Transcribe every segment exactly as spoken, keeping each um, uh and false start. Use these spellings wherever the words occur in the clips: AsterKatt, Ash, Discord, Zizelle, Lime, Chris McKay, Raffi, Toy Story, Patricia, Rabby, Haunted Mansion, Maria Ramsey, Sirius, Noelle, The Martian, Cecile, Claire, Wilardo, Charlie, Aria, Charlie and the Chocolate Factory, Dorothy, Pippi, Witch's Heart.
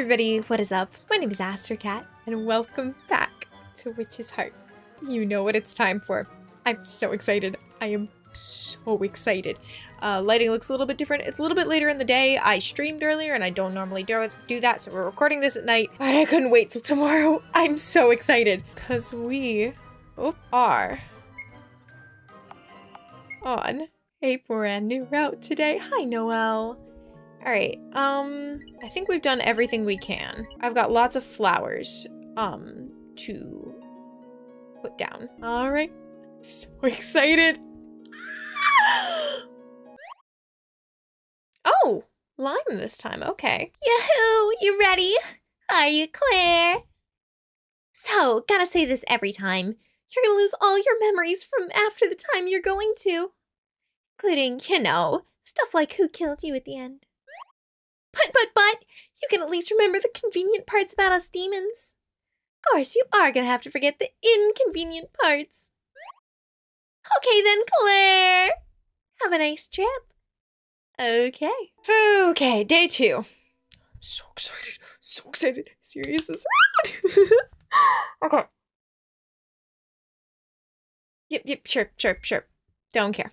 everybody, what is up? My name is AsterKatt, and welcome back to Witch's Heart. You know what it's time for. I'm so excited. I am so excited. Uh, lighting looks a little bit different. It's a little bit later in the day. I streamed earlier, and I don't normally do, do that, so we're recording this at night. But I couldn't wait till tomorrow. I'm so excited. Because we are on a brand new route today. Hi, Noelle. Alright, um, I think we've done everything we can. I've got lots of flowers, um, to put down. Alright, so excited! Oh! Lime this time, okay. Yahoo! You ready? Are you, Claire? So, gotta say this every time. You're gonna lose all your memories from after the time you're going to. Including, you know, stuff like who killed you at the end. But, but, but, you can at least remember the convenient parts about us demons. Of course, you are gonna have to forget the inconvenient parts. Okay then, Claire! Have a nice trip. Okay. Okay, day two. I'm so excited, so excited. Sirius is right. Okay. Yep, yep, sure, sure, sure. Don't care.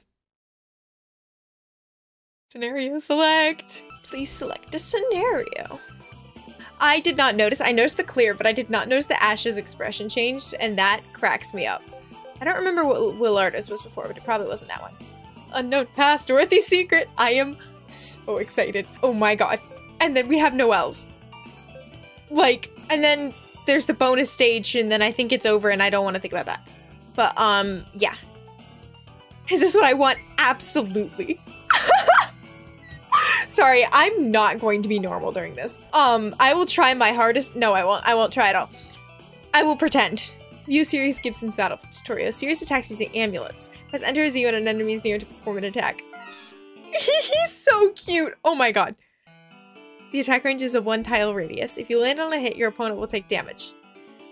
Scenario select. Please select a scenario. I did not notice. I noticed the clear, but I did not notice the Ash's expression changed, and that cracks me up. I don't remember what Wilardo's was before, but it probably wasn't that one. Unknown past, Dorothy's secret. I am so excited. Oh my god. And then we have Noelle's. Like, and then there's the bonus stage, and then I think it's over, and I don't want to think about that. But, um, yeah. Is this what I want? Absolutely. Sorry, I'm not going to be normal during this. Um, I will try my hardest. No, I won't. I won't try at all. I will pretend. View Sirius Gibson's battle tutorial. Sirius attacks using amulets. Press enter as you and an enemy is near to perform an attack. He's so cute. Oh my god. The attack range is a one tile radius. If you land on a hit, your opponent will take damage.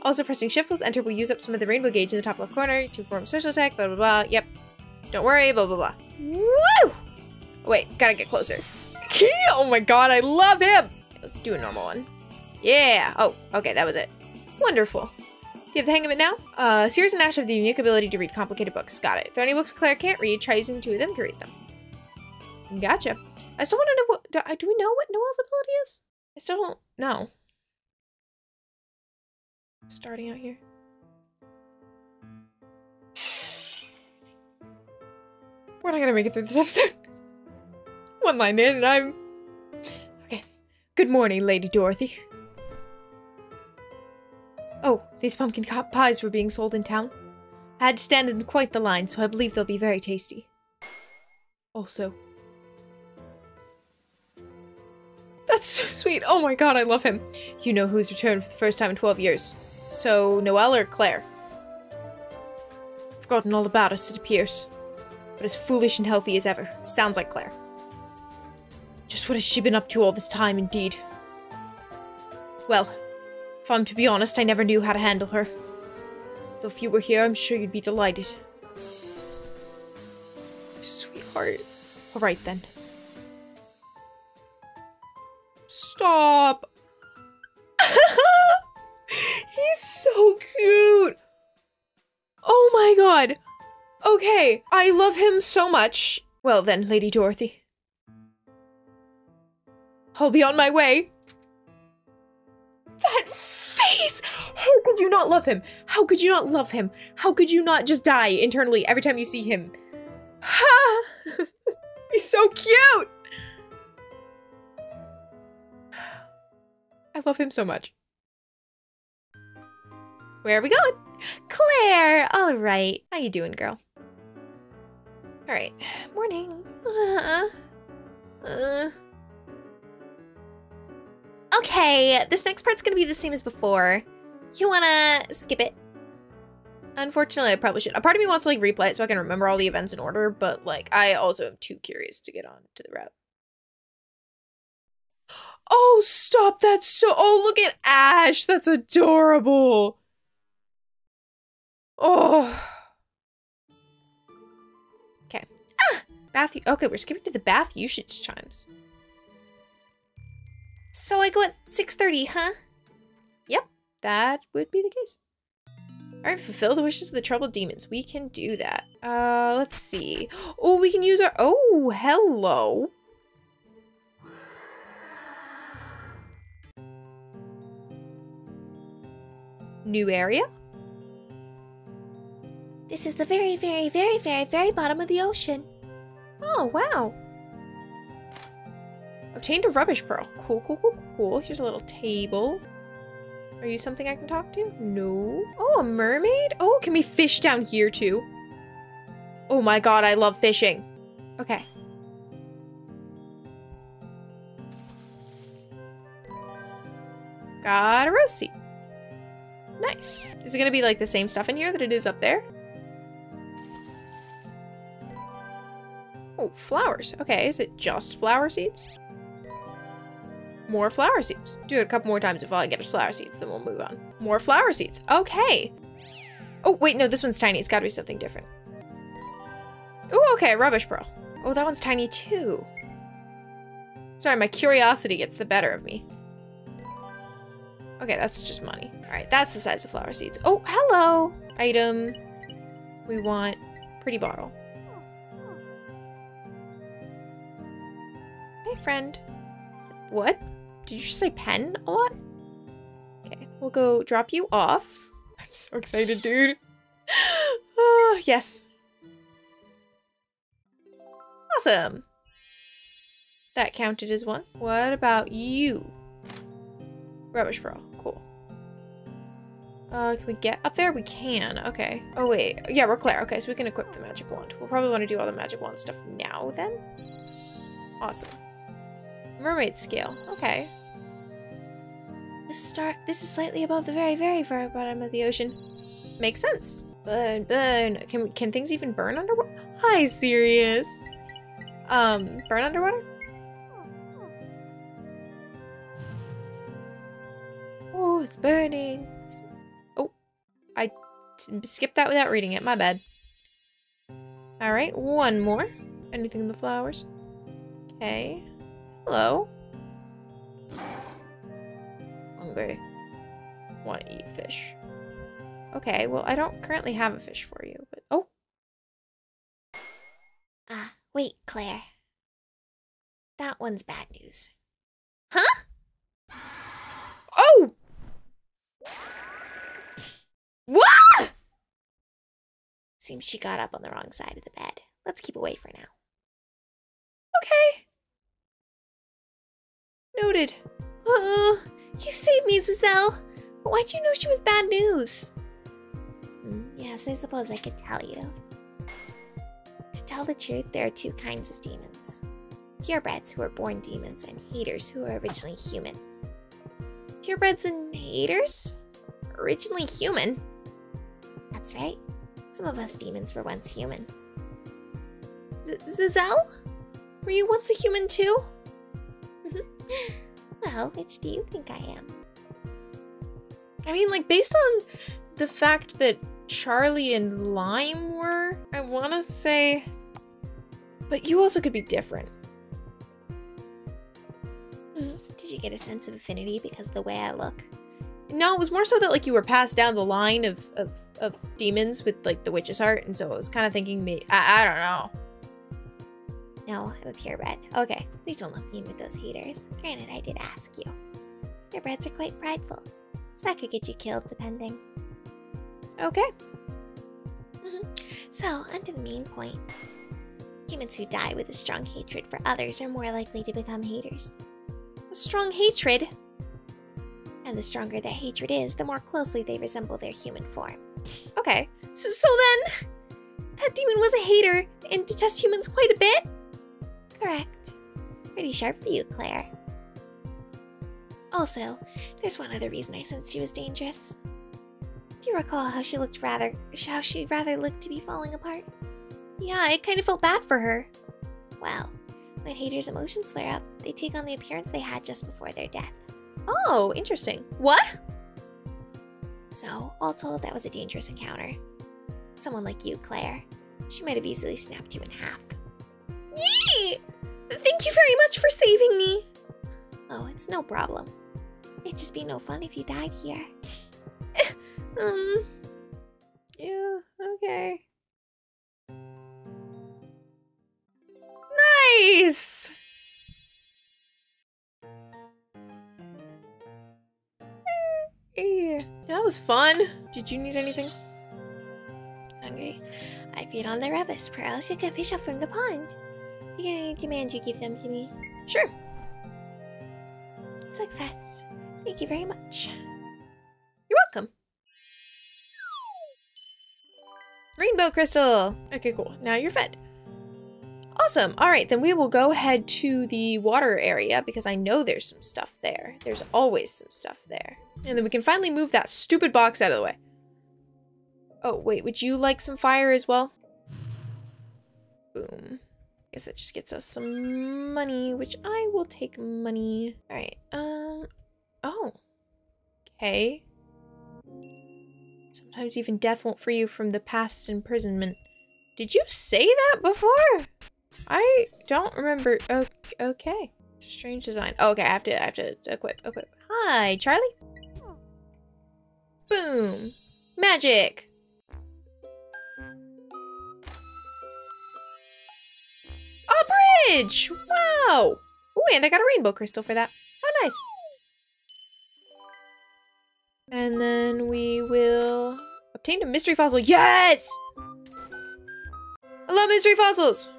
Also, pressing shift plus enter will use up some of the rainbow gauge in the top left corner to perform special attack. Blah blah blah. Yep. Don't worry. Blah blah blah. Woo! Wait, gotta get closer. Oh my god, I love him! Let's do a normal one. Yeah! Oh, okay, that was it. Wonderful. Do you have the hang of it now? Uh, Sirius and Ash have the unique ability to read complicated books. Got it. If there are any books Claire can't read, try using two of them to read them. Gotcha. I still want to know what- do, I, do we know what Noelle's ability is? I still don't know. Starting out here. We're not gonna make it through this episode. One line in and I'm... Okay. Good morning, Lady Dorothy. Oh, these pumpkin pies were being sold in town. I had to stand in quite the line, so I believe they'll be very tasty. Also. That's so sweet. Oh my god, I love him. You know who's returned for the first time in twelve years. So, Noelle or Claire? Forgotten all about us, it appears. But as foolish and healthy as ever. Sounds like Claire. Just what has she been up to all this time, indeed? Well, if I'm to be honest, I never knew how to handle her. Though if you were here, I'm sure you'd be delighted. Sweetheart. Alright then. Stop! He's so cute! Oh my god! Okay, I love him so much. Well then, Lady Dorothy. I'll be on my way. That face! How could you not love him? How could you not love him? How could you not just die internally every time you see him? Ha! He's so cute! I love him so much. Where are we going? Claire! All right. How you doing, girl? All right. Morning. Uh... uh. Okay, this next part's gonna be the same as before. You wanna skip it? Unfortunately, I probably should. A part of me wants to, like, replay it so I can remember all the events in order, but, like, I also am too curious to get on to the route. Oh, stop! That's so- Oh, look at Ash! That's adorable! Oh. Okay. Ah! Bath- Okay, we're skipping to the bath usage chimes. So I go at six thirty, huh? Yep, that would be the case. Alright, fulfill the wishes of the troubled demons. We can do that. Uh, let's see. Oh, we can use our- oh, hello! New area? This is the very, very, very, very, very bottom of the ocean. Oh, wow! Obtained a rubbish pearl. Cool, cool, cool, cool. Here's a little table. Are you something I can talk to? No. Oh, a mermaid? Oh, can we fish down here too? Oh my god, I love fishing. Okay. Got a rose seed. Nice. Is it gonna be like the same stuff in here that it is up there? Oh, flowers. Okay, is it just flower seeds? More flower seeds. Do it a couple more times if I get us flower seeds, then we'll move on. More flower seeds. Okay. Oh, wait, no, this one's tiny. It's gotta be something different. Oh, okay, rubbish pearl. Oh, that one's tiny too. Sorry, my curiosity gets the better of me. Okay, that's just money. All right, that's the size of flower seeds. Oh, hello. Item. We want pretty bottle. Hey, friend. What? Did you just say pen a lot? Okay, we'll go drop you off. I'm so excited, dude. Oh, yes. Awesome. That counted as one. What about you? Rubbish pearl. Cool. Uh, can we get up there? We can. Okay. Oh, wait. Yeah, we're Claire. Okay, so we can equip the magic wand. We'll probably want to do all the magic wand stuff now, then. Awesome. Mermaid scale. Okay. This star- this is slightly above the very, very far bottom of the ocean. Makes sense. Burn, burn. Can can things even burn underwater? Hi, Sirius. Um, burn underwater? Oh, it's burning. It's, oh, I skipped that without reading it. My bad. All right, one more. Anything in the flowers? Okay. Hello. Hungry. Want to eat fish. Okay, well, I don't currently have a fish for you, but oh. Ah, uh, wait, Claire. That one's bad news. Huh? Oh! What? Seems she got up on the wrong side of the bed. Let's keep away for now. Okay. Noted. Uh-oh. You saved me, Zizelle. But why'd you know she was bad news? Mm, yes, I suppose I could tell you. To tell the truth, there are two kinds of demons. Purebreds who are born demons and haters who are originally human. Purebreds and haters? Originally human? That's right. Some of us demons were once human. Zizelle? Were you once a human too? Well, which do you think I am? I mean, like, based on the fact that Charlie and Lime were, I want to say... But you also could be different. Did you get a sense of affinity because of the way I look? No, it was more so that, like, you were passed down the line of, of, of demons with, like, the Witch's Heart, and so I was kind of thinking, me, I, I don't know. No, I'm a purebred. Okay, please don't lump me in with those haters. Granted, I did ask you. Purebreds are quite prideful. So that could get you killed, depending. Okay. Mm-hmm. So, on to the main point. Humans who die with a strong hatred for others are more likely to become haters. A strong hatred? And the stronger their hatred is, the more closely they resemble their human form. Okay, so, so then, that demon was a hater and detests humans quite a bit? Correct. Pretty sharp for you, Claire. Also, there's one other reason I sensed she was dangerous. Do you recall how she looked rather how she rather looked to be falling apart? Yeah, I kind of felt bad for her. Well, when haters' emotions flare up, they take on the appearance they had just before their death. Oh, interesting. What? So, all told, that was a dangerous encounter. Someone like you, Claire. She might have easily snapped you in half. Yee! Thank you very much for saving me! Oh, it's no problem. It'd just be no fun if you died here. um. Yeah, okay. Nice! Yeah, that was fun. Did you need anything? Hungry? I feed on the rubbish, pearls. You can fish up from the pond. If you get any demand, you give them to me. Sure. Success. Thank you very much. You're welcome. Rainbow crystal. Okay, cool. Now you're fed. Awesome. All right, then we will go ahead to the water area because I know there's some stuff there. There's always some stuff there. And then we can finally move that stupid box out of the way. Oh, wait, would you like some fire as well? Boom. I guess that just gets us some money, which I will take money. All right. Um. Oh. Okay. Sometimes even death won't free you from the past's imprisonment. Did you say that before? I don't remember. Oh, okay. Strange design. Oh, okay, I have to. I have to equip. Equip. Hi, Charlie. Boom. Magic. A bridge. Wow. Oh, and I got a rainbow crystal for that. How nice. And then we will obtain a mystery fossil. Yes. I love mystery fossils.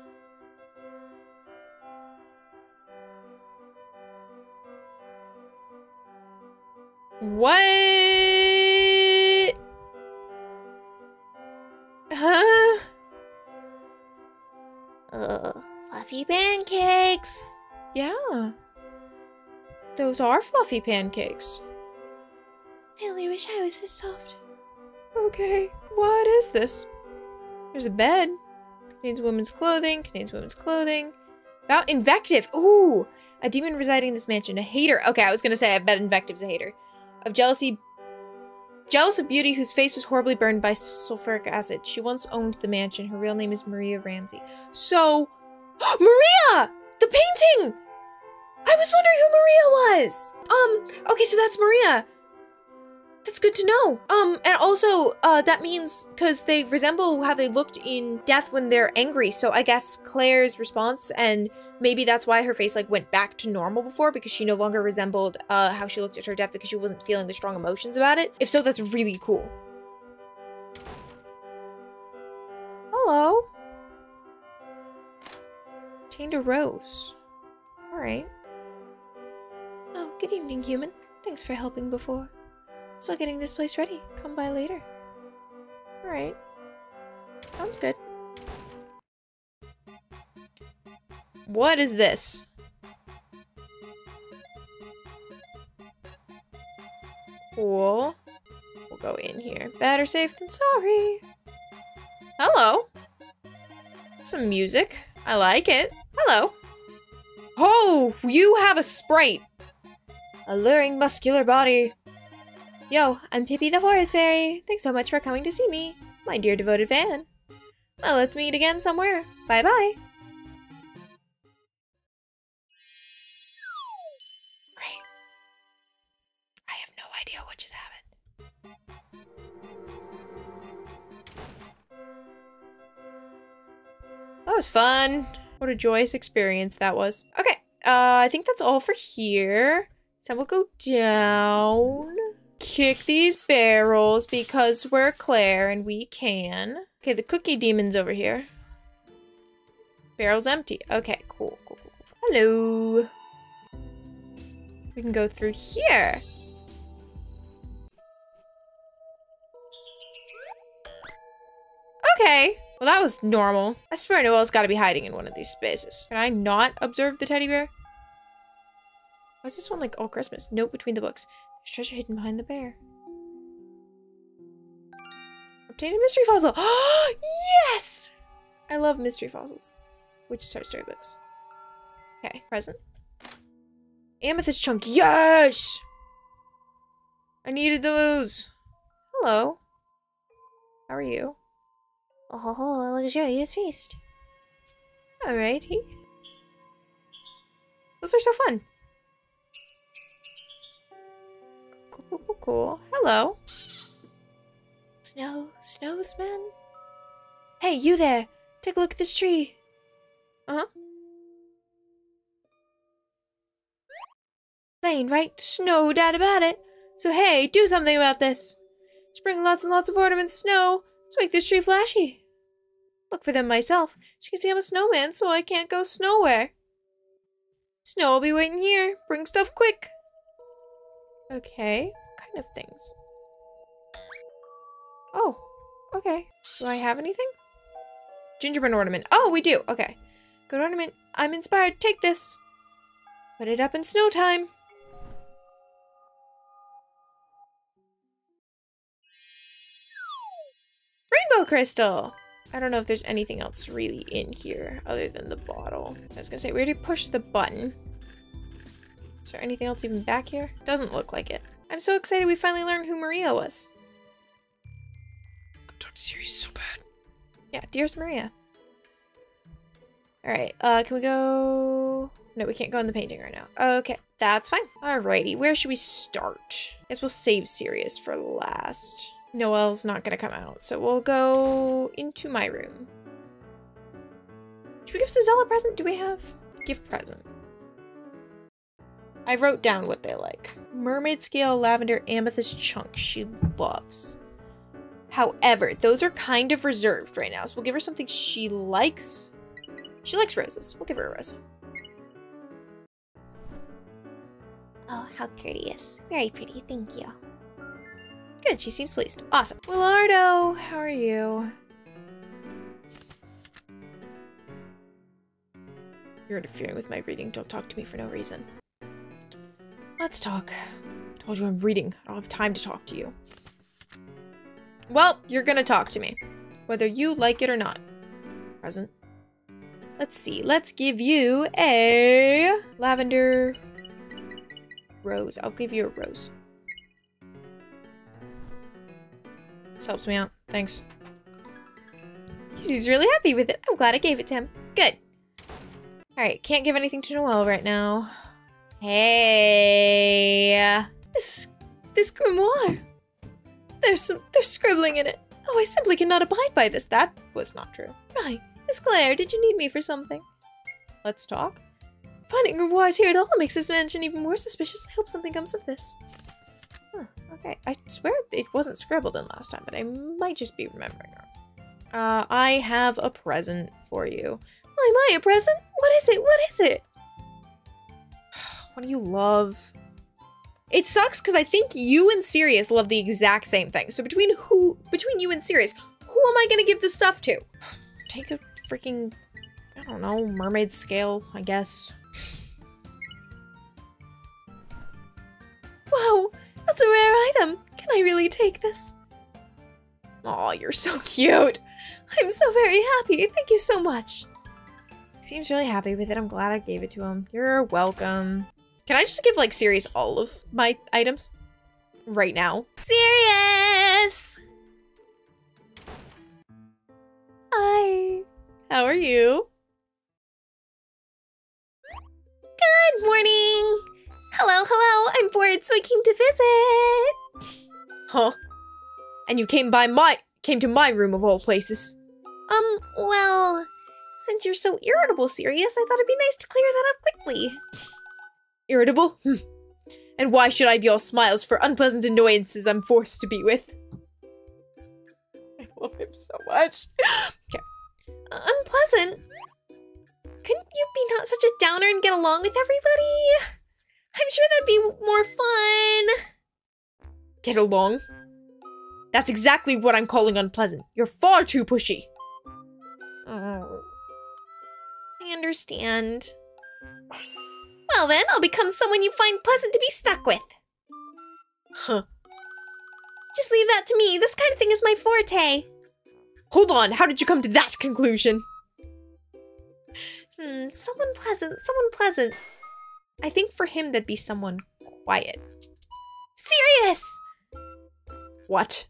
What? Huh? Ugh, fluffy pancakes. Yeah. Those are fluffy pancakes. I only wish I was this soft. Okay, what is this? There's a bed. Contains women's clothing, contains women's clothing. About invective. Ooh, a demon residing in this mansion, a hater. Okay, I was gonna say I bet invective's a hater. Of jealousy, jealous of beauty whose face was horribly burned by sulfuric acid. She once owned the mansion. Her real name is Maria Ramsey. So, Maria! The painting! I was wondering who Maria was! Um, okay, so that's Maria. That's good to know. Um, and also, uh, that means, because they resemble how they looked in death when they're angry, so I guess Claire's response, and maybe that's why her face, like, went back to normal before, because she no longer resembled, uh, how she looked at her death, because she wasn't feeling the strong emotions about it. If so, that's really cool. Hello. Obtained a rose. Alright. Oh, good evening, human. Thanks for helping before. Still getting this place ready. Come by later. Alright. Sounds good. What is this? Cool. We'll go in here. Better safe than sorry. Hello. Some music. I like it. Hello. Oh, you have a sprite. Alluring muscular body. Yo, I'm Pippi the Forest Fairy. Thanks so much for coming to see me, my dear devoted fan. Well, let's meet again somewhere. Bye-bye. Great. I have no idea what just happened. That was fun. What a joyous experience that was. Okay, uh, I think that's all for here. So we'll go down. Kick these barrels because we're Claire and we can. Okay, the cookie demon's over here. Barrel's empty. Okay, cool, cool, cool. Hello. We can go through here. Okay. Well, that was normal. I swear Noelle's got to be hiding in one of these spaces. Can I not observe the teddy bear? Why is this one like all Christmas? Note between the books. There's treasure hidden behind the bear. Obtain a mystery fossil. Yes! I love mystery fossils. Witch's Heart storybooks. Okay, present. Amethyst chunk. Yes! I needed those. Hello. How are you? Oh, ho, ho, a luxurious feast. Alrighty. Those are so fun. Cool, cool, cool, cool. Hello. Snow, snowsman? Hey, you there. Take a look at this tree. Uh-huh. Plain, right? Snow doubt about it. So hey, do something about this. Just bring lots and lots of ornaments, snow. Let's make this tree flashy. Look for them myself. She can see I'm a snowman, so I can't go snowwhere. Snow will be waiting here. Bring stuff quick. Okay. What kind of things? Oh. Okay. Do I have anything? Gingerbread ornament. Oh, we do. Okay. Good ornament. I'm inspired. Take this. Put it up in snow time. Rainbow crystal. I don't know if there's anything else really in here other than the bottle. I was gonna say, we already pushed the button. Is there anything else even back here? Doesn't look like it. I'm so excited we finally learned who Maria was. Talk to Sirius so bad. Yeah, dearest Maria. Alright, uh, can we go... No, we can't go in the painting right now. Okay, that's fine. Alrighty, where should we start? I guess we'll save Sirius for last. Noelle's not gonna come out, so we'll go into my room. Should we give Zizelle a present? Do we have gift present? I wrote down what they like. Mermaid scale, lavender, amethyst chunk. She loves. However, those are kind of reserved right now, so we'll give her something she likes. She likes roses. We'll give her a rose. Oh, how courteous. Very pretty, thank you. Good, she seems pleased. Awesome. Wilardo, how are you? You're interfering with my reading. Don't talk to me for no reason. Let's talk. Told you I'm reading. I don't have time to talk to you. Well, you're gonna talk to me. Whether you like it or not. Present. Let's see. Let's give you a... lavender... rose. I'll give you a rose. This helps me out. Thanks. He's really happy with it. I'm glad I gave it to him. Good. Alright, can't give anything to Noelle right now. Hey! This... this grimoire! There's some... there's scribbling in it. Oh, I simply cannot abide by this. That was not true. Right. Miss Claire, did you need me for something? Let's talk. Finding grimoires here at all makes this mansion even more suspicious. I hope something comes of this. Huh. Okay, I swear it wasn't scribbled in last time, but I might just be remembering wrong. Uh, I have a present for you. Why am I a present? What is it? What is it? What do you love? It sucks because I think you and Sirius love the exact same thing. So between who, between you and Sirius, who am I gonna give this stuff to? Take a freaking, I don't know, mermaid scale, I guess. Wow. That's a rare item. Can I really take this? Aw, you're so cute. I'm so very happy. Thank you so much. He seems really happy with it. I'm glad I gave it to him. You're welcome. Can I just give, like, Sirius all of my items? Right now. Sirius! Hi. How are you? Good morning! Hello, hello, I'm bored, so I came to visit. Huh? And you came by my- came to my room of all places. Um, well, since you're so irritable, Sirius, I thought it'd be nice to clear that up quickly. Irritable? Hm. And why should I be all smiles for unpleasant annoyances I'm forced to be with? I love him so much. Okay. Uh, unpleasant? Couldn't you be not such a downer and get along with everybody? I'm sure that'd be more fun. Get along? That's exactly what I'm calling unpleasant. You're far too pushy. Oh. I understand. Well then, I'll become someone you find pleasant to be stuck with. Huh. Just leave that to me. This kind of thing is my forte. Hold on, how did you come to that conclusion? Hmm, someone pleasant, someone pleasant. I think for him, that'd be someone quiet. Sirius! What?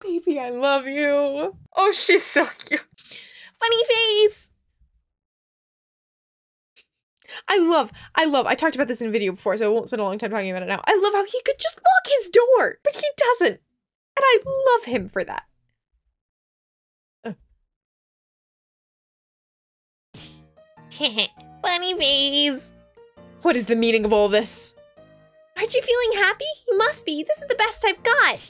Baby, I love you. Oh, she's so cute. Funny face! I love, I love, I talked about this in a video before, so I won't spend a long time talking about it now. I love how he could just lock his door, but he doesn't. And I love him for that. Uh. Funny face. What is the meaning of all this? Aren't you feeling happy? You must be. This is the best I've got.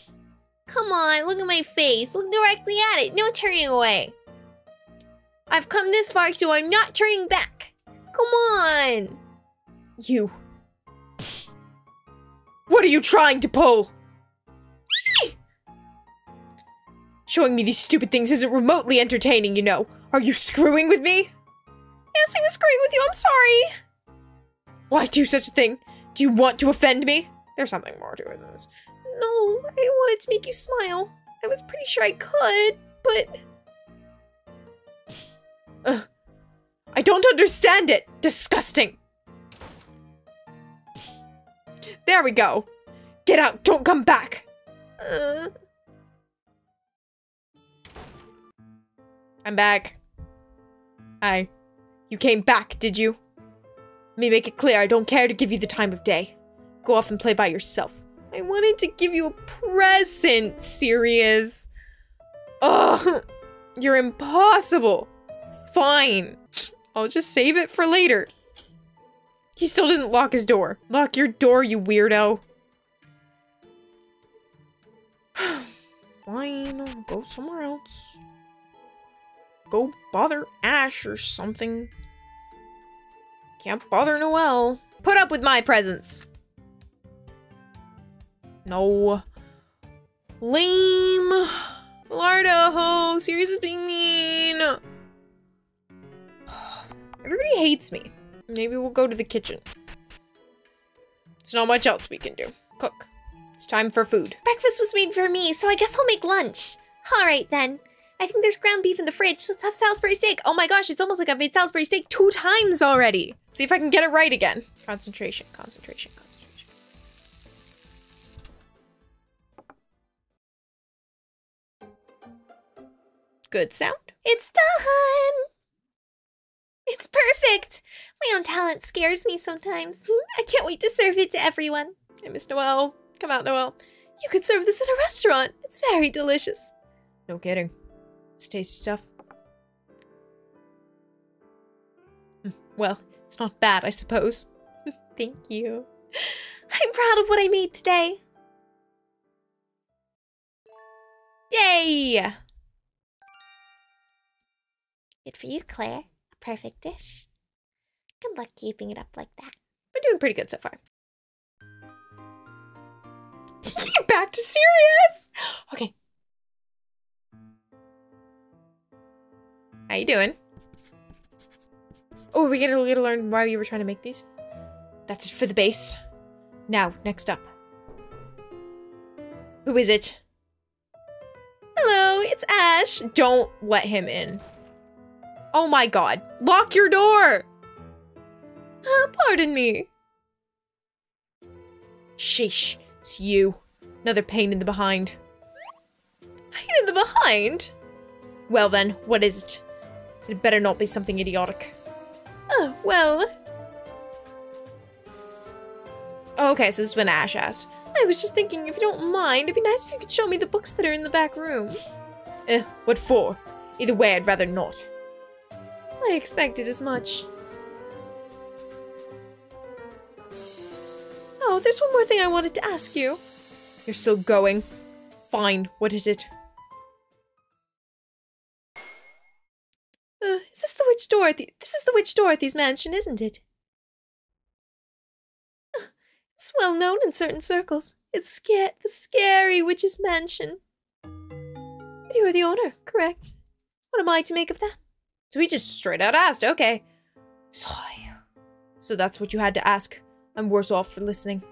Come on, look at my face. Look directly at it. No turning away. I've come this far, so I'm not turning back. Come on. You. What are you trying to pull? Showing me these stupid things isn't remotely entertaining, you know. Are you screwing with me? Yes, I was screwing with you. I'm sorry. Why do such a thing? Do you want to offend me? There's something more to it than this. No, I wanted to make you smile. I was pretty sure I could, but... Ugh. I don't understand it. Disgusting. There we go. Get out. Don't come back. Uh. I'm back. Hi. You came back, did you? Let me make it clear. I don't care to give you the time of day. Go off and play by yourself. I wanted to give you a present, Sirius. Ugh. You're impossible. Fine. I'll just save it for later. He still didn't lock his door. Lock your door, you weirdo. Fine, I'll go somewhere else. Go bother Ash or something. Can't bother Noelle. Put up with my presence. No. Lame. Wilardo, Sirius is being mean. Everybody hates me. Maybe we'll go to the kitchen. There's not much else we can do. Cook. It's time for food. Breakfast was made for me, so I guess I'll make lunch. All right, then. I think there's ground beef in the fridge. Let's have Salisbury steak. Oh my gosh, it's almost like I've made Salisbury steak two times already. See if I can get it right again. Concentration, concentration, concentration. Good sound. It's done. It's perfect! My own talent scares me sometimes. I can't wait to serve it to everyone. I miss Noelle. Come out, Noelle. You could serve this in a restaurant. It's very delicious. No kidding. It's tasty stuff. Well, it's not bad, I suppose. Thank you. I'm proud of what I made today. Yay! Good for you, Claire. Perfect dish. Good luck keeping it up like that. We're doing pretty good so far. Back to Sirius! Okay. How you doing? Oh, we gotta, we gotta learn why we were trying to make these. That's it for the base. Now, next up. Who is it? Hello, it's Ash. Don't let him in. Oh my god. Lock your door! Uh, pardon me. Sheesh. It's you. Another pain in the behind. Pain in the behind? Well then, what is it? It better not be something idiotic. Oh, well... Oh, okay, so this is when Ash asked. I was just thinking, if you don't mind, it'd be nice if you could show me the books that are in the back room. Eh, what for? Either way, I'd rather not. I expected as much. Oh, there's one more thing I wanted to ask you. You're still going. Fine, what is it? Uh, is this the Witch Dorothy? This is the Witch Dorothy's mansion, isn't it? Uh, it's well known in certain circles. It's sca- the scary witch's mansion. But you are the owner, correct? What am I to make of that? So we just straight out asked, okay. Sorry. So that's what you had to ask. I'm worse off for listening.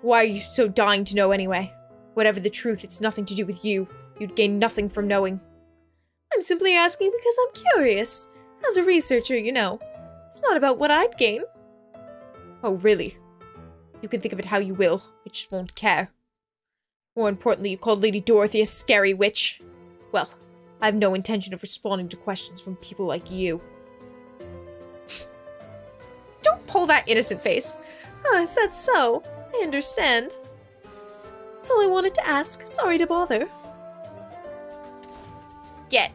Why are you so dying to know anyway? Whatever the truth, it's nothing to do with you. You'd gain nothing from knowing. I'm simply asking because I'm curious. As a researcher, you know. It's not about what I'd gain. Oh, really? You can think of it how you will. I just won't care. More importantly, you called Lady Dorothy a scary witch. Well... I have no intention of responding to questions from people like you. pull that innocent face. Ah, is that so? I understand. That's all I wanted to ask. Sorry to bother. Get.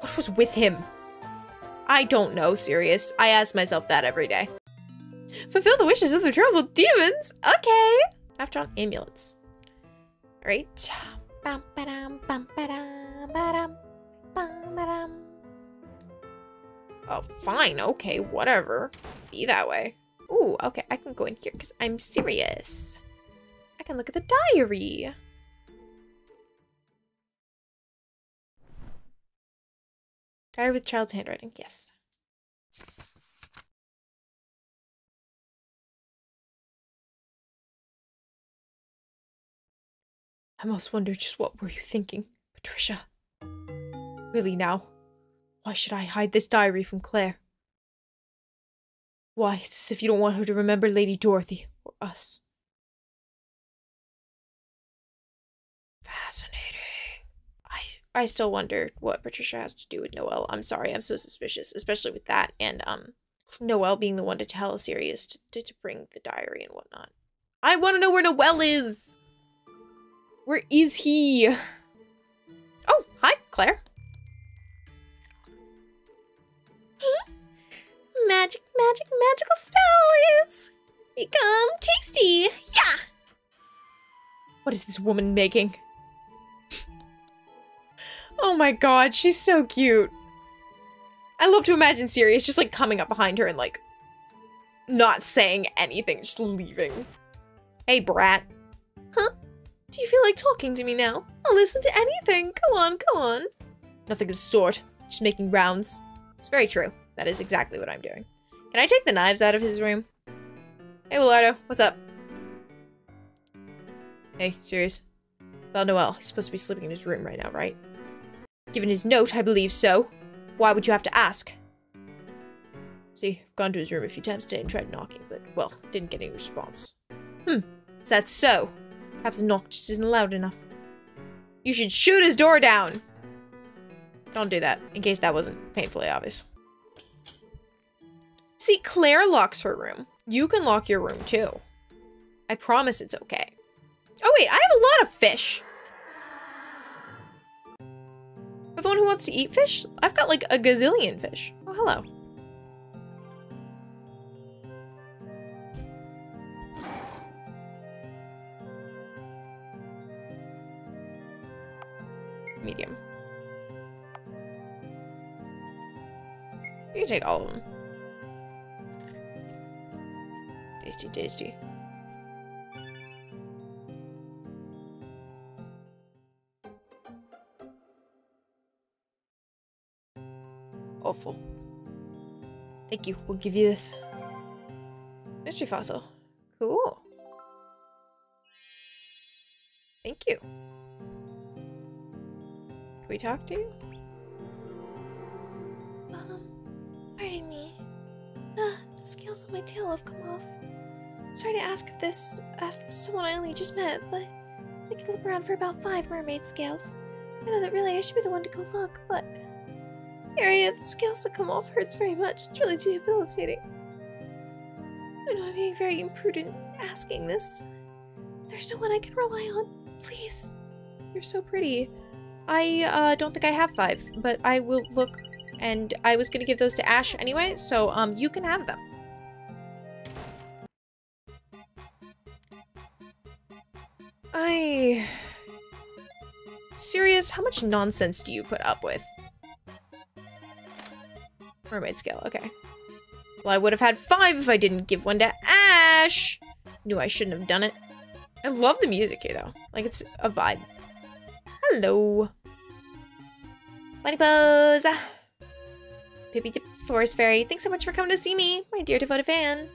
What was with him? I don't know, Sirius. I ask myself that every day. Fulfill the wishes of the troubled demons? Okay! After all, amulets. Alright. Oh, fine. Okay, whatever. Be that way. Ooh, okay. I can go in here because I'm serious. I can look at the diary. Diary with child's handwriting. Yes. I must wonder just what were you thinking, Patricia? Really now? Why should I hide this diary from Claire? Why, it's as if you don't want her to remember Lady Dorothy or us. Fascinating. I I still wonder what Patricia has to do with Noelle. I'm sorry, I'm so suspicious, especially with that and um Noelle being the one to tell Sirius to, to, to bring the diary and whatnot. I want to know where Noelle is! Where is he? Oh, hi, Claire. Magic, magic, magical spell is become tasty. Yeah. What is this woman making? Oh my god, she's so cute. I love to imagine Sirius just like coming up behind her and like not saying anything, just leaving. Hey, brat. Huh? Do you feel like talking to me now? I'll listen to anything. Go on, go on. Nothing of the sort. Just making rounds. It's very true. That is exactly what I'm doing. Can I take the knives out of his room? Hey, Wilardo. What's up? Hey, Sirius. Well, Noelle, he's supposed to be sleeping in his room right now, right? Given his note, I believe so. Why would you have to ask? See, I've gone to his room a few times today and tried knocking, but, well, didn't get any response. Hmm. Is that so? Perhaps a knock just isn't loud enough. You should shoot his door down! Don't do that, in case that wasn't painfully obvious. See, Claire locks her room. You can lock your room, too. I promise it's okay. Oh, wait, I have a lot of fish! For the one who wants to eat fish, I've got, like, a gazillion fish. Oh, hello. Medium. You can take all of them. Tasty, tasty. Awful. Thank you. We'll give you this. Mystery fossil. Cool. Thank you. We talk to you? Um, pardon me. Uh, the scales on my tail have come off. Sorry to ask if this, ask this someone I only just met, but I could look around for about five mermaid scales. I know that really I should be the one to go look, but... Aria, the scales that come off hurts very much. It's really debilitating. I know I'm being very imprudent asking this. There's no one I can rely on. Please. You're so pretty. I uh, don't think I have five, but I will look, and I was going to give those to Ash anyway, so um, you can have them. I... Sirius, how much nonsense do you put up with? Mermaid scale, okay. Well, I would have had five if I didn't give one to Ash! Knew I shouldn't have done it. I love the music here, though. Like, it's a vibe. Hello. Bunny pose. Pippi the Forest Fairy, thanks so much for coming to see me, my dear devoted fan.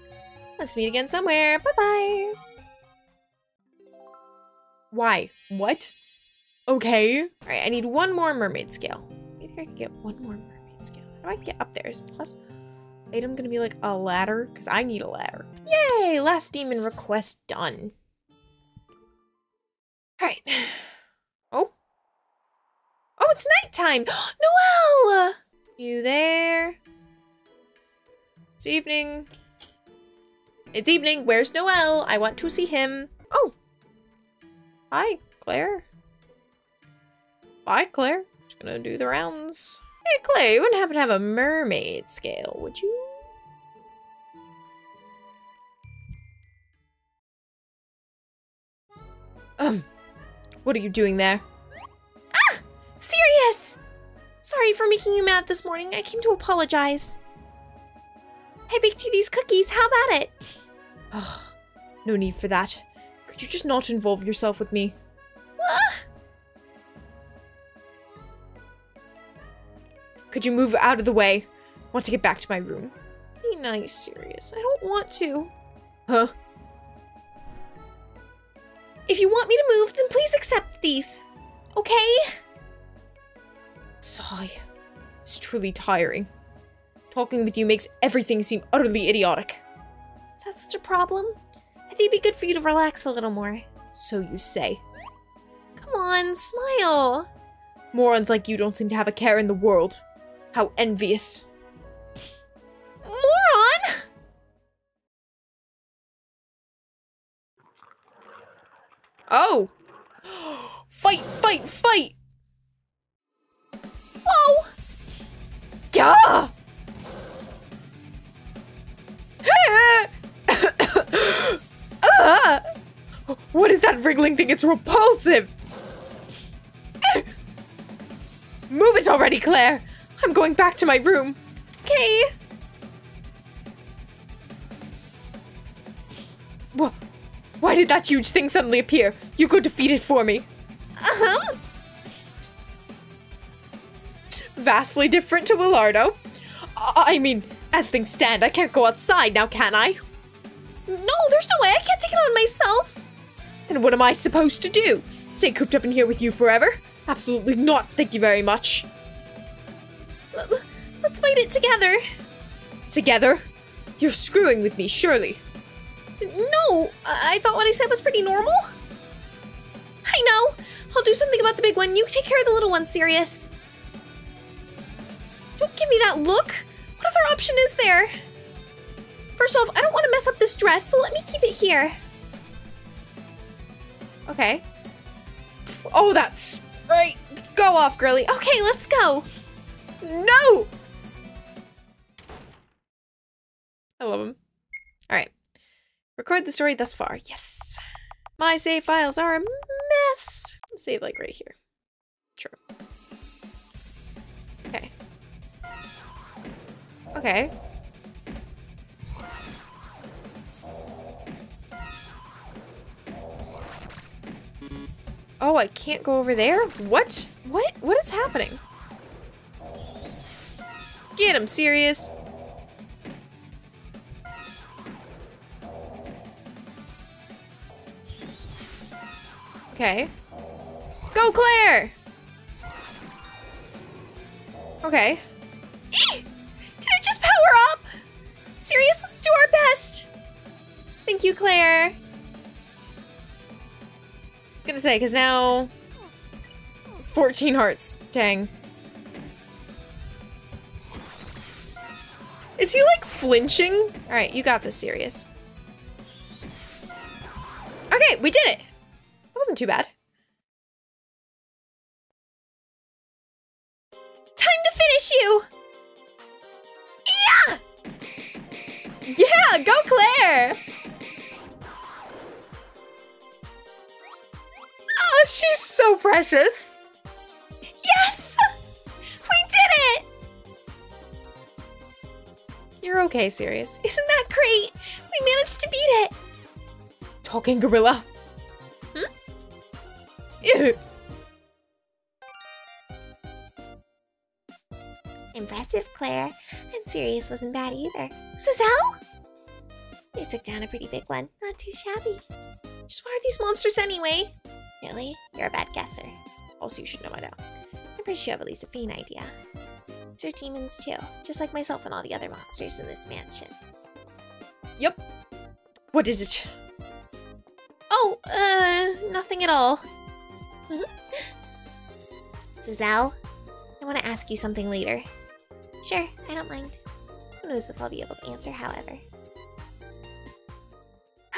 Let's meet again somewhere. Bye-bye. Why? What? Okay. All right, I need one more mermaid scale. I think I can get one more mermaid scale. How do I get up there? Is the last item gonna be like a ladder? Because I need a ladder. Yay! Last demon request done. All right. Oh, it's nighttime! Noelle! You there? It's evening. It's evening. Where's Noelle? I want to see him. Oh. Hi, Claire. Hi, Claire. Just gonna do the rounds. Hey, Claire, you wouldn't happen to have a mermaid scale, would you? Um, what are you doing there? Ah! Sirius! Sorry for making you mad this morning. I came to apologize. I baked you these cookies. How about it? Ugh, no need for that. Could you just not involve yourself with me? Ah! Could you move out of the way? I want to get back to my room. Be nice, Sirius. I don't want to. Huh? If you want me to move, then please accept these. Okay? Sigh. It's truly tiring. Talking with you makes everything seem utterly idiotic. Is that such a problem? I think it'd be good for you to relax a little more. So you say. Come on, smile. Morons like you don't seem to have a care in the world. How envious. Moron? Oh! Fight, fight, fight! Whoa! Gah! uh, what is that wriggling thing? It's repulsive! Move it already, Claire! I'm going back to my room. Okay. What? Why did that huge thing suddenly appear? You go defeat it for me. Uh-huh. Vastly different to Wilardo. I mean, as things stand, I can't go outside now, can I? No, there's no way. I can't take it on myself. Then what am I supposed to do? Stay cooped up in here with you forever? Absolutely not. Thank you very much. L- let's fight it together. Together? You're screwing with me, surely. No, I thought what I said was pretty normal. I know. I'll do something about the big one. You take care of the little one, Sirius. Don't give me that look. What other option is there? First off, I don't want to mess up this dress, so let me keep it here. Okay. Oh, that's right. Go off, girly. Okay, let's go. No! I love him. All right. Record the story thus far. Yes. My save files are a mess. Let's save like right here. Sure. Okay. Okay. Oh, I can't go over there? What? What? What is happening? Get him, Sirius. Okay. Go, Claire! Okay. Eeh! Did it just power up? Sirius, let's do our best! Thank you, Claire. Gonna say, because now... fourteen hearts. Dang. Is he, like, flinching? Alright, you got this, Sirius. Okay, we did it! Wasn't too bad. Time to finish you! Yeah! Yeah, go Claire! Oh, she's so precious! Yes! We did it! You're okay, Sirius. Isn't that great? We managed to beat it! Talking gorilla. Impressive, Claire. And Sirius wasn't bad either. Zizelle? You took down a pretty big one. Not too shabby. Just what are these monsters anyway? Really? You're a bad guesser. Also, you should know by now. I'm pretty sure you have at least a faint idea. They're demons too. Just like myself and all the other monsters in this mansion. Yep. What is it? Oh, uh, nothing at all. Zizelle, I want to ask you something later. Sure, I don't mind. don't know if I'll be able to answer, however.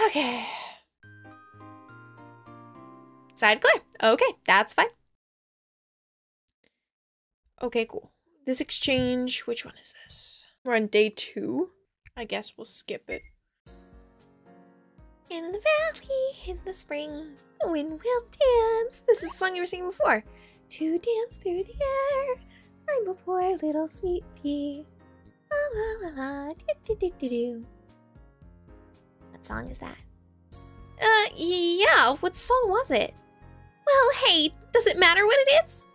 Okay. Side Claire. Okay, that's fine. Okay, cool. This exchange, which one is this? We're on day two. I guess we'll skip it. In the valley, in the spring, when we'll dance. This is a song you were singing before. To dance through the air, I'm a poor little sweet pea. La la la la, do do do do do. What song is that? Uh, yeah, what song was it? Well, hey, does it matter what it is?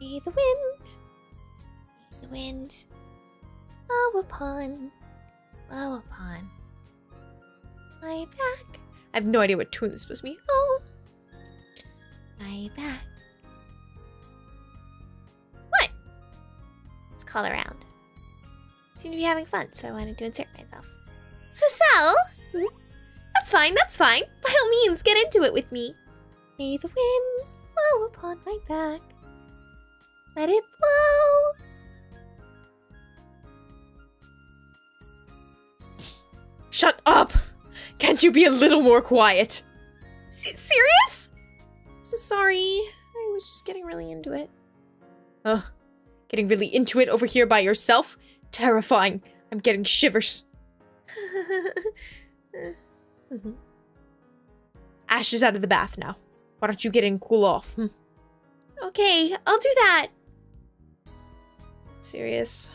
May the wind, may the wind, blow upon, blow upon my back. I have no idea what tune this was me. Oh, my back. What? Let's call around. Seem to be having fun, so I wanted to insert myself. Cecile? Hmm? That's fine, that's fine. By all means, get into it with me. May the wind blow upon my back. Let it blow. Shut up! Can't you be a little more quiet? S serious? So sorry. I was just getting really into it. Ugh. Getting really into it over here by yourself? Terrifying. I'm getting shivers. Mm-hmm. Ash is out of the bath now. Why don't you get in and cool off? Hmm? Okay, I'll do that. Serious.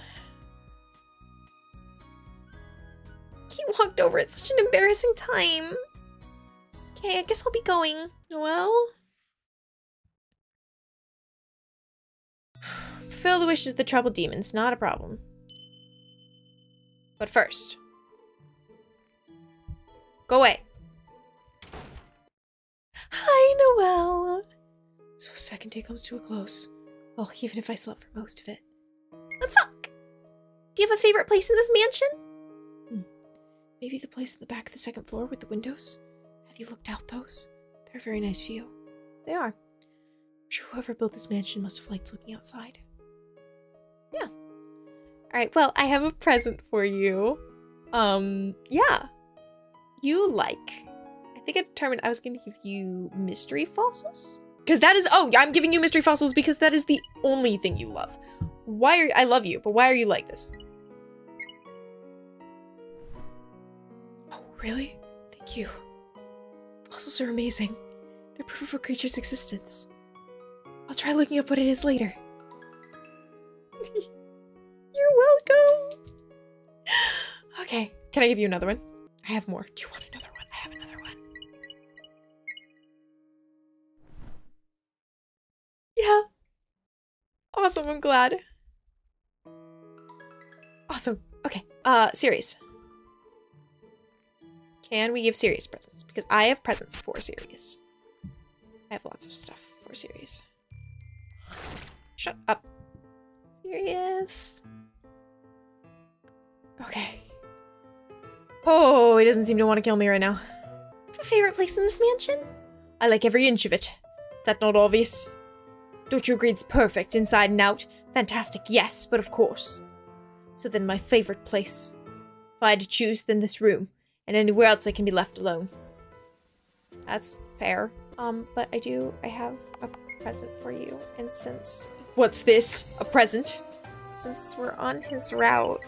He walked over at such an embarrassing time. Okay, I guess I'll be going. Noelle? Fulfill the wishes of the troubled demons. Not a problem. But first... Go away. Hi, Noelle. So second day comes to a close. Well, even if I slept for most of it. Let's talk. Do you have a favorite place in this mansion? Hmm. Maybe the place in the back of the second floor with the windows? Have you looked out those? They're a very nice view. They are. I'm sure whoever built this mansion must have liked looking outside. Yeah. Alright, well, I have a present for you. Um, yeah. You like, I think I determined I was going to give you mystery fossils because that is, oh, I'm giving you mystery fossils because that is the only thing you love. Why are, I love you, but why are you like this? Oh, really? Thank you. Fossils are amazing. They're proof of a creature's existence. I'll try looking up what it is later. You're welcome. Okay. Can I give you another one? I have more. Do you want another one? I have another one. Yeah. Awesome, I'm glad. Awesome. Okay, uh, Sirius. Can we give Sirius presents? Because I have presents for Sirius. I have lots of stuff for Sirius. Shut up. Sirius. Okay. Oh, he doesn't seem to want to kill me right now. My favorite place in this mansion? I like every inch of it. Is that not obvious? Don't you agree it's perfect, inside and out? Fantastic, yes, but of course. So then my favorite place. If I had to choose, then this room. And anywhere else I can be left alone. That's fair. Um, but I do, I have a present for you. And since... What's this? A present? Since we're on his route...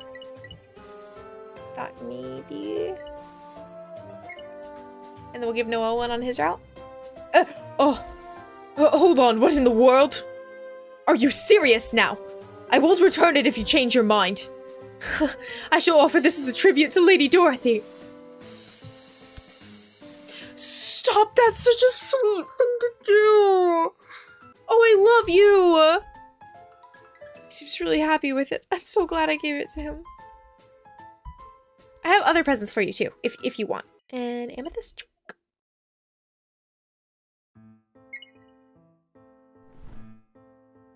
Thought maybe, and then we'll give Noelle one on his route. Uh, oh, uh, hold on! What in the world? Are you serious now? I won't return it if you change your mind. I shall offer this as a tribute to Lady Dorothy. Stop! That's such a sweet thing to do. Oh, I love you. He seems really happy with it. I'm so glad I gave it to him. I have other presents for you too, if if you want. An amethyst chunk.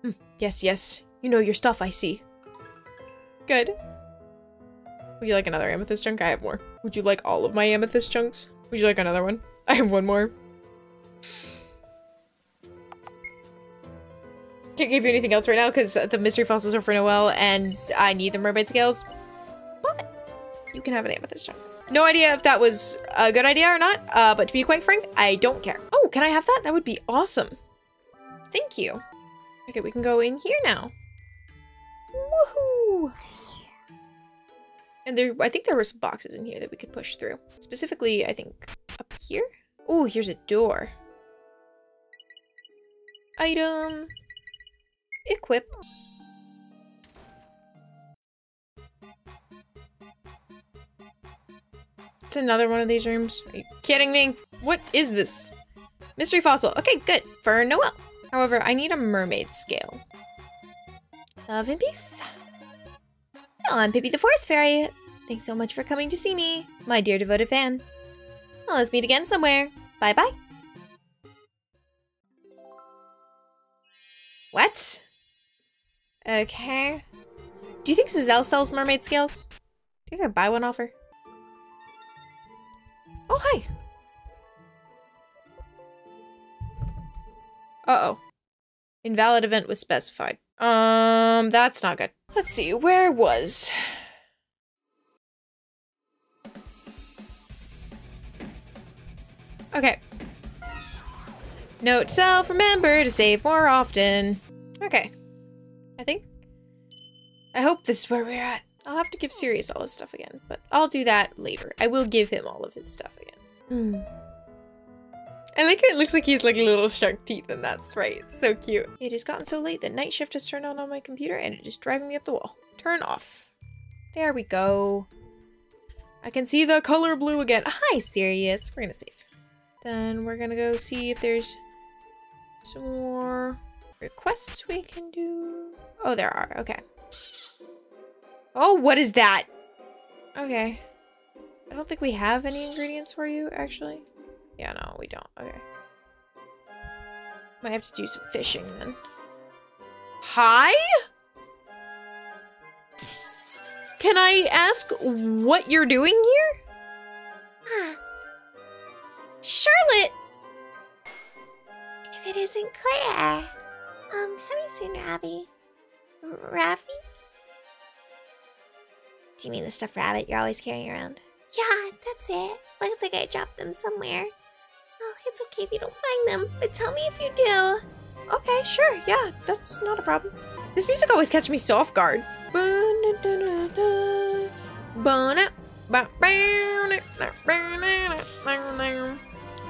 Mm, yes, yes. You know your stuff, I see. Good. Would you like another amethyst chunk? I have more. Would you like all of my amethyst chunks? Would you like another one? I have one more. Can't give you anything else right now because the mystery fossils are for Noelle and I need the mermaid scales. You can have an amethyst chunk. No idea if that was a good idea or not, uh, but to be quite frank, I don't care. Oh, can I have that? That would be awesome. Thank you. Okay, we can go in here now. Woohoo! And there, I think there were some boxes in here that we could push through. Specifically, I think up here? Oh, here's a door. Item. Equip. It's another one of these rooms. Are you kidding me? What is this? Mystery fossil. Okay, good. For Noelle. However, I need a mermaid scale. Love and peace. Well, I'm Pippi the Forest Fairy. Thanks so much for coming to see me, my dear devoted fan. Well, let's meet again somewhere. Bye-bye. What? Okay. Do you think Zizelle sells mermaid scales? Do you think I buy one off her? Oh, hi. Uh-oh. Invalid event was specified. Um, that's not good. Let's see, where was... Okay. Note self, remember to save more often. Okay. I think. I hope this is where we're at. I'll have to give Sirius all his stuff again, but I'll do that later. I will give him all of his stuff again. Mm. I like it. It looks like he's like little shark teeth and that's right. It's so cute. It has gotten so late that night shift has turned on on my computer and it is driving me up the wall. Turn off. There we go. I can see the color blue again. Hi, Sirius. We're gonna save. Then we're gonna go see if there's some more requests we can do. Oh, there are. Okay. Oh, what is that? Okay. I don't think we have any ingredients for you, actually. Yeah, no, we don't. Okay. Might have to do some fishing then. Hi? Can I ask what you're doing here? Huh. Charlotte! If it isn't Claire. Um, have you seen Rabby? Raffi? Do you mean the stuffed rabbit you're always carrying around? Yeah, that's it. Looks like I dropped them somewhere. Oh, it's okay if you don't find them, but tell me if you do. Okay, sure, yeah, that's not a problem. This music always catches me so off guard. We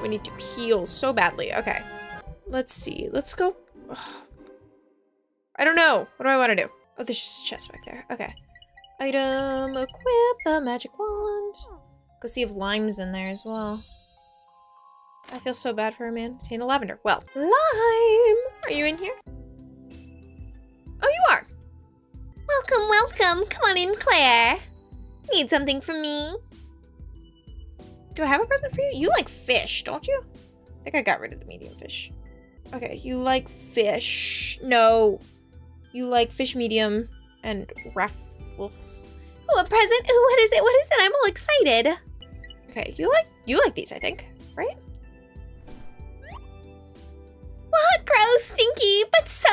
need to heal so badly. Okay, let's see. Let's go. Ugh. I don't know. What do I want to do? Oh, there's just a chest back there. Okay. Item, equip the magic wand. Go see if Lime's in there as well. I feel so bad for a man. Obtain a lavender. Well, Lime! Are you in here? Oh, you are! Welcome, welcome! Come on in, Claire! Need something from me? Do I have a present for you? You like fish, don't you? I think I got rid of the medium fish. Okay, you like fish. No. You like fish medium and ruffles. Oh, a present? Oh, what is it? What is it? I'm all excited. Okay, you like you like these, I think, right? What? Gross, stinky, but so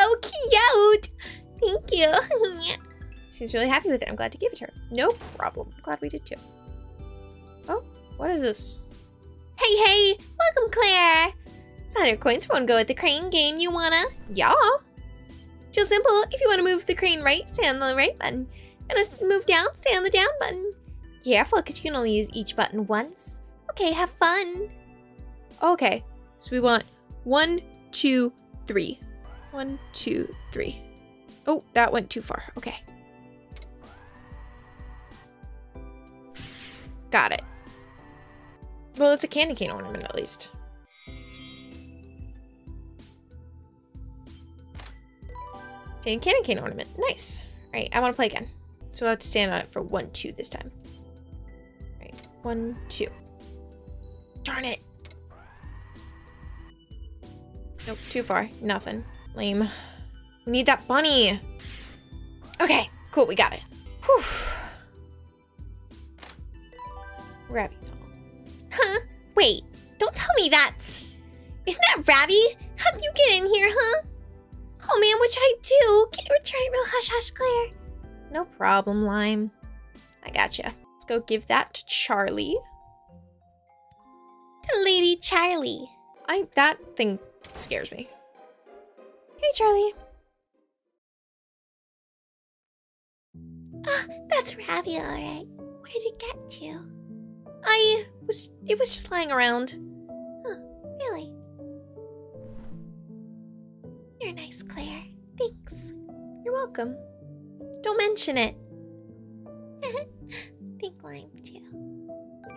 cute. Thank you. She's really happy with it. I'm glad to give it to her. No problem. Glad we did too. Oh, what is this? Hey, hey. Welcome, Claire. It's one hundred coins for one go at the crane game. You wanna? Yeah. Just simple. If you want to move the crane right, stay on the right button. Gonna move down, stay on the down button. Careful, because you can only use each button once. Okay, have fun. Okay, so we want one, two, three. One, two, three. Oh, that went too far. Okay. Got it. Well, it's a candy cane ornament at least. Take a candy cane ornament. Nice. All right, I want to play again. So I have to stand on it for one, two this time. Right, one, two. Darn it. Nope, too far. Nothing. Lame. We need that bunny. Okay, cool, we got it. Whew. Rabby. Huh? Wait, don't tell me that's... Isn't that Rabby? How'd you get in here, huh? Oh man, what should I do? Can you return it real hush hush, Claire? No problem, Lime. I gotcha. Let's go give that to Charlie. To Lady Charlie. I that thing scares me. Hey, Charlie. Ah, oh, that's Rabby, all right. Where did it get to? I was. It was just lying around. Huh? Really? You're nice, Claire. Thanks. You're welcome. Don't mention it. Think Lime too.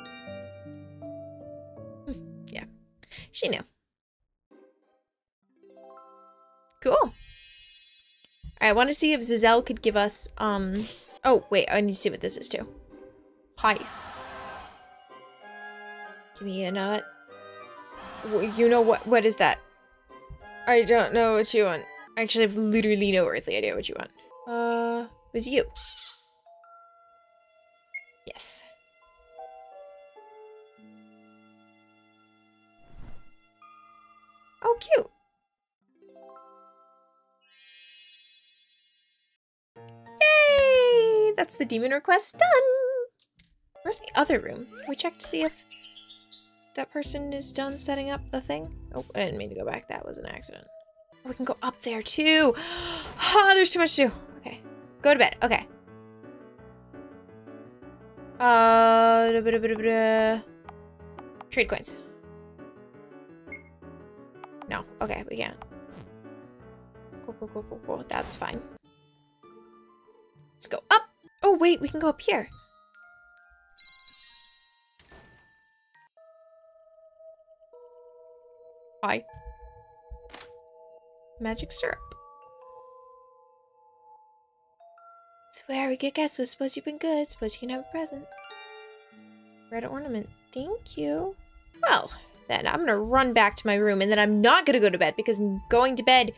Yeah, she knew. Cool. I want to see if Zizelle could give us, um, oh, wait, I need to see what this is, too. Hi. Give me a nut. You know what, what is that? I don't know what you want. Actually, I have literally no earthly idea what you want. Uh, it was you. Yes. Oh, cute. That's the demon request done! Where's the other room? Can we check to see if that person is done setting up the thing? Oh, I didn't mean to go back. That was an accident. Oh, we can go up there too! Ah, oh, there's too much to do! Okay. Go to bed. Okay. Uh, da -ba -da -ba -da -ba -da. Trade coins. No. Okay, we can't. Cool, cool, cool, cool, cool. That's fine. Let's go up! Oh, wait, we can go up here. Hi. Magic syrup. Swear we get guests, so suppose you've been good. Suppose you can have a present. Red ornament. Thank you. Well, then I'm gonna run back to my room, and then I'm not gonna go to bed, because going to bed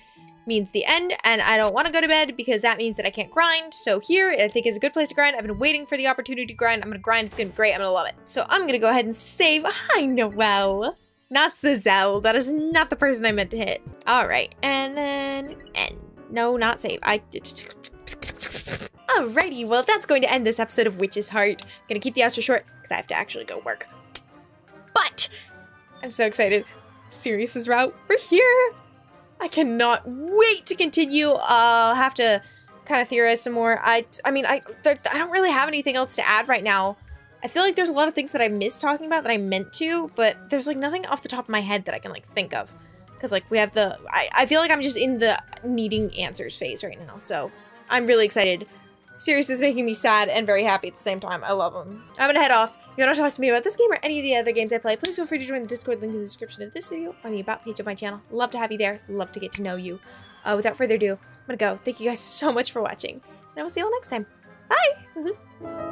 means the end, and I don't want to go to bed because that means that I can't grind. So here, I think, is a good place to grind. I've been waiting for the opportunity to grind. I'm gonna grind. It's gonna be great. I'm gonna love it. So I'm gonna go ahead and save. Hi, Noelle. Not Zizelle. That is not the person I meant to hit. All right, and then end. No, not save. I. Alrighty. Well, that's going to end this episode of Witch's Heart. I'm gonna keep the outro short because I have to actually go work. But I'm so excited. Sirius's route. We're here. I cannot wait to continue. Uh, I'll have to kind of theorize some more. I, I mean, I, there, I don't really have anything else to add right now. I feel like there's a lot of things that I missed talking about that I meant to, but there's like nothing off the top of my head that I can like think of. Cause like we have the, I, I feel like I'm just in the needing answers phase right now. So I'm really excited. Sirius is making me sad and very happy at the same time. I love him. I'm gonna head off. If you want to talk to me about this game or any of the other games I play, please feel free to join the Discord link in the description of this video on the About page of my channel. Love to have you there. Love to get to know you. Uh, without further ado, I'm gonna go. Thank you guys so much for watching, and I will see you all next time. Bye!